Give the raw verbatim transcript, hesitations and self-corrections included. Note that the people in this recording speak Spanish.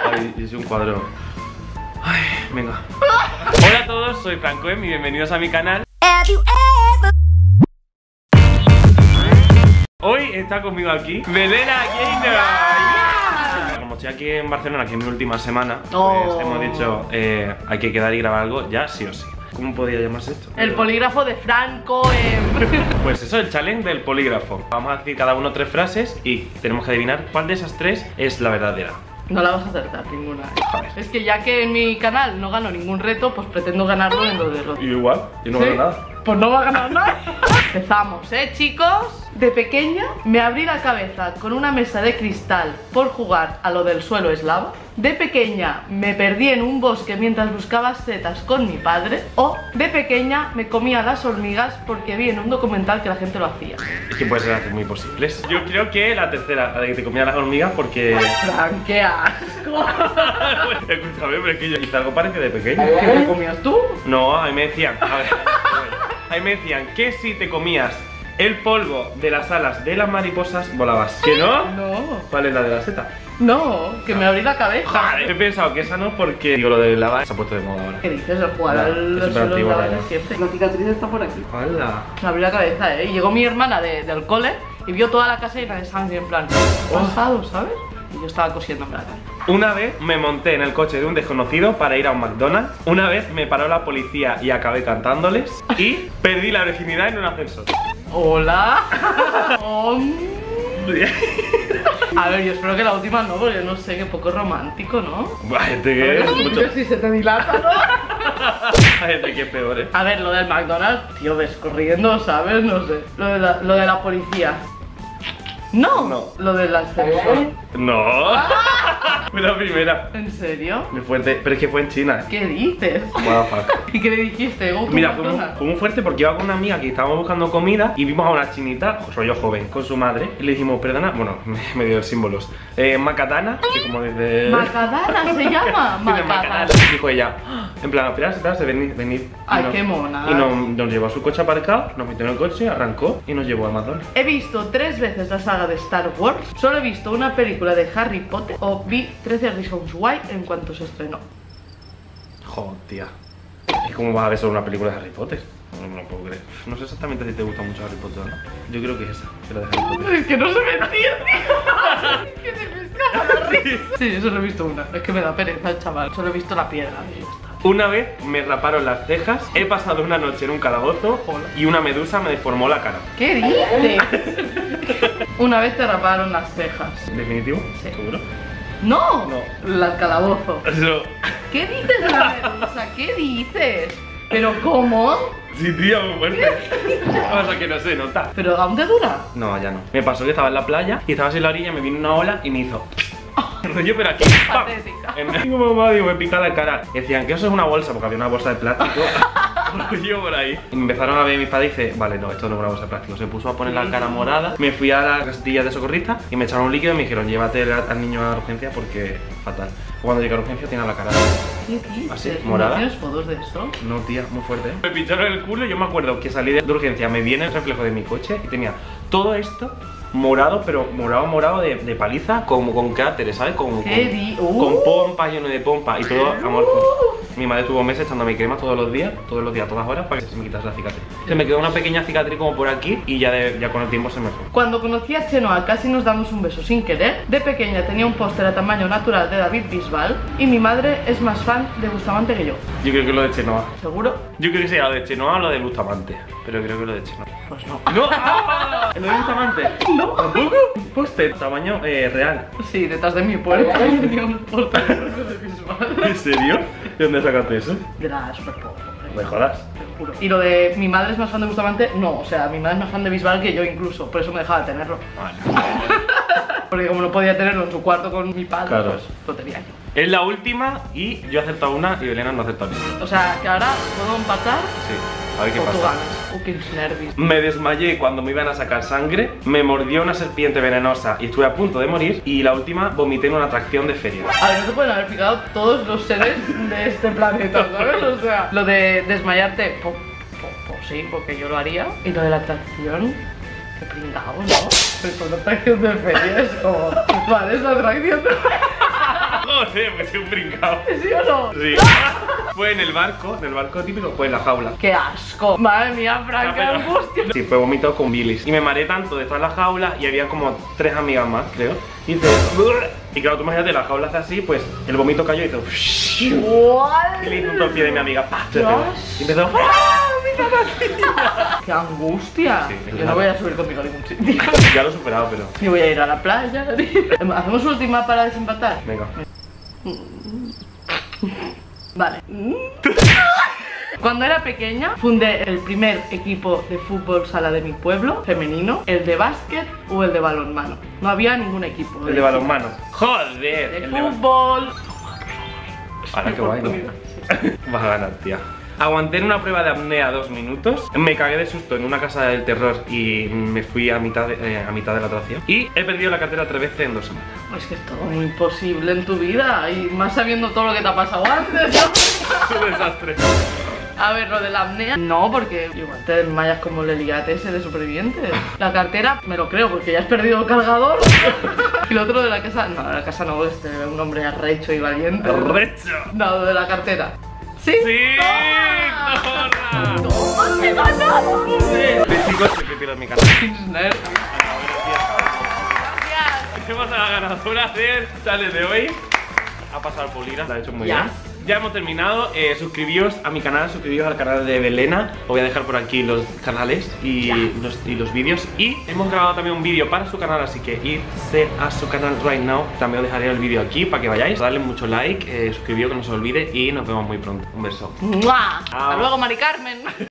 Ay, es un cuadro. Ay, venga. Hola a todos, soy Fran Coem y bienvenidos a mi canal. Hoy está conmigo aquí Belena Gaynor. Como estoy aquí en Barcelona, que es mi última semana, pues oh. hemos dicho eh, hay que quedar y grabar algo ya sí o sí. ¿Cómo podía llamarse esto? El polígrafo de Fran Coem. Pues eso, el challenge del polígrafo. Vamos a decir cada uno tres frases y tenemos que adivinar cuál de esas tres es la verdadera. No la vas a acertar ninguna. Joder. Es que ya que en mi canal no gano ningún reto, pues pretendo ganarlo en lo de los. Y igual, y no ¿Sí? gano nada. Pues no va a ganar nada. Empezamos, ¿eh, chicos? De pequeña me abrí la cabeza con una mesa de cristal por jugar a lo del suelo es lava. De pequeña me perdí en un bosque mientras buscaba setas con mi padre. O de pequeña me comía las hormigas porque vi en un documental que la gente lo hacía. Es que puede ser muy posibles. Yo creo que la tercera, la de que te comía las hormigas porque... Fran, qué asco. Escúchame, pero es que yo hice algo parecido de pequeño. ¿Qué te comías tú? No, a mí me decían... A ver, ahí me decían que si te comías el polvo de las alas de las mariposas volabas. ¿Que no? No. ¿Cuál es la de la seta? No, que me abrí la cabeza. Joder, he pensado que esa no porque digo lo de lava se ha puesto de moda ahora. ¿Qué dices? El jugar al los lava es siempre. La cicatriz está por aquí. Hola. Me abrí la cabeza, eh. Y llegó mi hermana de, del cole y vio toda la casa llena de sangre en plan. Pasado, ¿sabes? Y yo estaba cosiendo la cara. Una vez me monté en el coche de un desconocido para ir a un McDonald's. Una vez me paró la policía y acabé cantándoles. Y perdí la virginidad en un ascensor. Hola. A ver, yo espero que la última no, porque no sé, que poco romántico, ¿no? Gente que es mucho... Si se te dilata, ¿no? Gente que es peor, ¿eh? A ver, lo del McDonald's, tío, ves corriendo, ¿sabes? No sé. Lo de la, lo de la policía. No. No. Lo del ascensor. No. Fue la primera. ¿En serio? Me fue de, pero es que fue en China. ¿Qué dices? ¿Y qué le dijiste? Oh, Mira, fue muy, fue muy fuerte porque iba con una amiga que estábamos buscando comida y vimos a una chinita, rollo joven, con su madre. Y le dijimos, perdona, bueno, me dio símbolos. Eh, Macatana, que como desde... Macatana se llama. Macatana. Dijo ella, en plan, espera, espera, venid, venid. Ay, nos, qué mona. Y nos, nos llevó a su coche aparcado, nos metió en el coche, arrancó y nos llevó a McDonald's. He visto tres veces la saga de Star Wars, solo he visto una película de Harry Potter o vi trece Reasons Why en cuanto se estrenó. Joder, tía. ¿Es como vas a ver solo una película de Harry Potter? No me lo puedo creer. No sé exactamente si te gusta mucho Harry Potter o no. Yo creo que es esa, que la de Harry Potter. Es que no sé mentir, tío. Es que se me escapa la risa. Sí, yo solo he visto una. Es que me da pereza, chaval. Solo he visto la piedra y ya está. Una vez me raparon las cejas, he pasado una noche en un calabozo. Hola. Y una medusa me deformó la cara. ¿Qué dices? Una vez te raparon las cejas. ¿Definitivo? Sí. ¿Seguro? ¡No! No. El calabozo. Eso. ¿Qué dices de la medusa? ¿Qué dices? ¿Pero cómo? Sí, tía, muy fuerte. O sea, que no se nota. ¿Pero aún te dura? No, ya no. Me pasó que estaba en la playa y estaba en la orilla, me vino una ola y me hizo... Yo, pero aquí... Patética. En mi mamá, digo, me pica la cara. Decían que eso es una bolsa, porque había una bolsa de plástico. Yo por ahí. Y me empezaron a ver mis padres y dice, vale, no, esto no es una bolsa de plástico. Se puso a poner la cara morada. Me fui a la castilla de socorrista y me echaron un líquido y me dijeron, llévate al niño a la urgencia porque fatal. Cuando llega a la urgencia tiene la cara así, morada. ¿Tienes fotos de esto? No, tía, muy fuerte, ¿eh? Me pincharon el culo y yo me acuerdo que salí de urgencia, me viene el reflejo de mi coche y tenía todo esto morado, pero morado, morado de, de paliza, como con cráteres, ¿sabes? Con, con, uh. con pompa, lleno de pompa y todo amor. Uh. Mi madre tuvo meses echándome crema todos los días, todos los días, todas horas, para que se me quitase la cicatriz. Se me quedó una pequeña cicatriz como por aquí y ya, de, ya con el tiempo se me fue. Cuando conocí a Chenoa casi nos damos un beso sin querer. De pequeña tenía un póster a tamaño natural de David Bisbal y mi madre es más fan de Bustamante que yo. Yo creo que es lo de Chenoa. ¿Seguro? Yo creo que sea lo de Chenoa o lo de Bustamante, pero creo que es lo de Chenoa. Pues no. ¡No! ¡Ah! ¿Lo de Bustamante? No. ¿Tampoco? Un póster, tamaño eh, real. Sí, detrás de mi puerta tenía un póster de Bisbal. ¿En serio? ¿De dónde sacaste eso? De la Superpop. ¿Me jodas? Te juro. Y lo de mi madre es más fan de Bustamante, no, o sea, mi madre es más fan de Bisbal que yo incluso, por eso me dejaba de tenerlo. Vale. Porque como no podía tenerlo en su cuarto con mi padre, claro, pues lo tenía yo. Es la última y yo he aceptado una y Belena no ha aceptado ninguna. O sea, que ahora puedo empatar. Sí. A ver qué pasa. Me desmayé cuando me iban a sacar sangre. Me mordió una serpiente venenosa y estuve a punto de morir. Y la última, vomité en una atracción de feria. A ver, no te pueden haber picado todos los seres de este planeta, ¿sabes? O sea, lo de desmayarte, pues sí, porque yo lo haría. Y lo de la atracción, qué pringao, ¿no? Pero con la atracción de feria es como... Vale, es la atracción de feria. no sé, porque soy un brincado. ¿Sí o no? Sí. Fue en el barco, en el barco típico, fue en la jaula. ¡Qué asco! Madre mía, Fran, qué angustia. Sí, fue vómito con bilis. Y me mareé tanto de estar en la jaula y había como tres amigas más, creo. Y dice... Y claro, tú imagínate, la jaula hace así, pues el vómito cayó y hizo... ¿What? Y le hizo un torpie de mi amiga. ¡Pah! Y empezó... ¡Qué angustia! Sí, sí, yo no voy a subir conmigo a ningún sitio. Ya lo he superado, pero... Yo voy a ir a la playa. ¿Hacemos última para desempatar? Venga. Vale. Cuando era pequeña, fundé el primer equipo de fútbol sala de mi pueblo, femenino, el de básquet o el de balonmano. No había ningún equipo. El de, de balonmano. ¡Joder! El, el fútbol. Ahora que guay, ¿no? Vas a ganar, tía. Aguanté en una prueba de apnea dos minutos. Me cagué de susto en una casa del terror y me fui a mitad de, eh, a mitad de la atracción. Y he perdido la cartera tres veces en dos semanas. Es que es todo muy imposible en tu vida. Y más sabiendo todo lo que te ha pasado antes, ¿no? Es un desastre. A ver, lo de la apnea, no, porque igual te desmayas como el Eliates de Supervivientes. La cartera, me lo creo, porque ya has perdido el cargador. Y lo otro de la casa, no, de la casa no, este, un hombre arrecho y valiente. ¡Arrecho! No, lo de la cartera. ¡Sí! ¡Sí! ¡Toma! ¡Toma! ¡Te ganamos! De chicos, te pido mi cartera. Gracias. Hemos a la ganadora del challenge de hoy. Ha pasado Paulina, la ha hecho muy yes. bien. Ya hemos terminado, eh, suscribíos a mi canal, suscribíos al canal de Belena. Os voy a dejar por aquí los canales y los, y los vídeos. Y hemos grabado también un vídeo para su canal, así que irse a su canal right now. También os dejaré el vídeo aquí para que vayáis. Dadle mucho like, eh, suscribíos, que no se os olvide. Y nos vemos muy pronto, un beso. ¡Mua! Hasta luego, Mari Carmen.